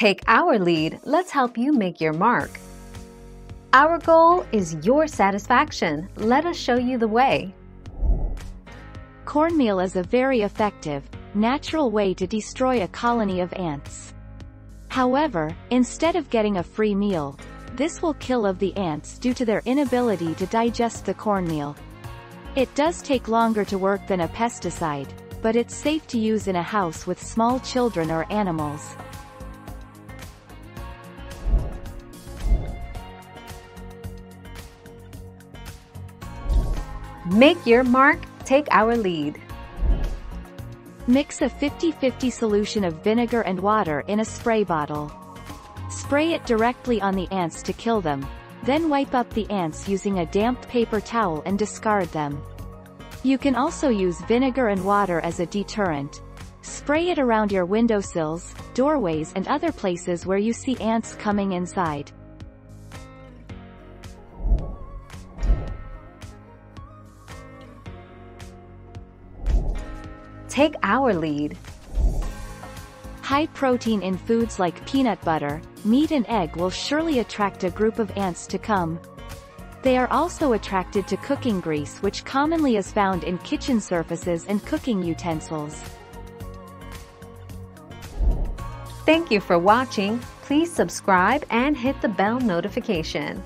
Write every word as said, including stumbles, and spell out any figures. Take our lead, let's help you make your mark. Our goal is your satisfaction. Let us show you the way. Cornmeal is a very effective, natural way to destroy a colony of ants. However, instead of getting a free meal, this will kill of the ants due to their inability to digest the cornmeal. It does take longer to work than a pesticide, but it's safe to use in a house with small children or animals. Make your mark, take our lead. Mix a fifty fifty solution of vinegar and water in a spray bottle. Spray it directly on the ants to kill them, then wipe up the ants using a damp paper towel and discard them. You can also use vinegar and water as a deterrent. Spray it around your windowsills, doorways and other places where you see ants coming inside. Take our lead. High protein in foods like peanut butter, meat and egg will surely attract a group of ants to come. They are also attracted to cooking grease, which commonly is found in kitchen surfaces and cooking utensils. Thank you for watching. Please subscribe and hit the bell notification.